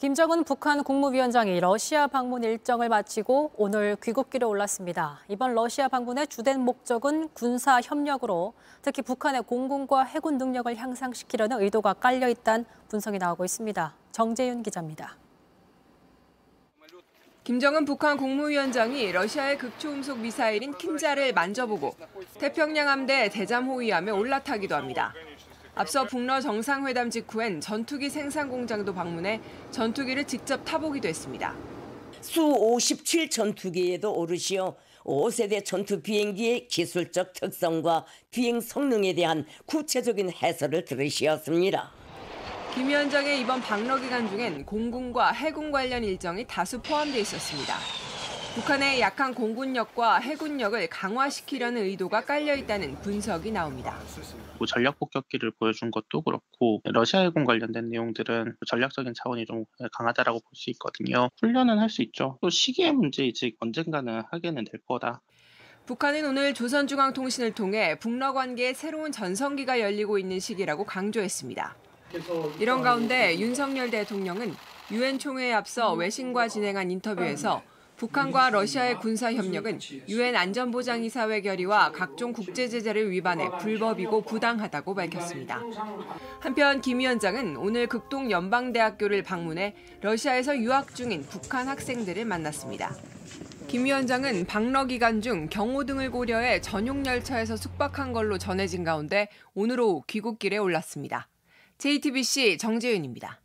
김정은 북한 국무위원장이 러시아 방문 일정을 마치고 오늘 귀국길에 올랐습니다. 이번 러시아 방문의 주된 목적은 군사 협력으로 특히 북한의 공군과 해군 능력을 향상시키려는 의도가 깔려 있다는 분석이 나오고 있습니다. 정제윤 기자입니다. 김정은 북한 국무위원장이 러시아의 극초음속 미사일인 킨자를 만져보고 태평양 함대 대잠호위함에 올라타기도 합니다. 앞서 북러 정상회담 직후엔 전투기 생산 공장도 방문해 전투기를 직접 타보기도 했습니다. 수-57 전투기에도 오르시어 5세대 전투 비행기의 기술적 특성과 비행 성능에 대한 구체적인 해설을 들으셨습니다. 김 위원장의 이번 방러 기간 중엔 공군과 해군 관련 일정이 다수 포함돼 있었습니다. 북한의 약한 공군력과 해군력을 강화시키려는 의도가 깔려 있다는 분석이 나옵니다. 전략 폭격기를 보여준 것도 그렇고 러시아 해군 관련된 내용들은 전략적인 차원이 좀 강하다라고 볼 수 있거든요. 훈련은 할 수 있죠. 또 시기의 문제이지 언젠가는 하게는 될 거다. 북한은 오늘 조선중앙통신을 통해 북러 관계의 새로운 전성기가 열리고 있는 시기라고 강조했습니다. 이런 가운데 윤석열 대통령은 유엔 총회에 앞서 외신과 진행한 인터뷰에서 북한과 러시아의 군사협력은 유엔 안전보장이사회 결의와 각종 국제제재를 위반해 불법이고 부당하다고 밝혔습니다. 한편 김 위원장은 오늘 극동 연방대학교를 방문해 러시아에서 유학 중인 북한 학생들을 만났습니다. 김 위원장은 방러 기간 중 경호 등을 고려해 전용 열차에서 숙박한 걸로 전해진 가운데 오늘 오후 귀국길에 올랐습니다. JTBC 정제윤입니다.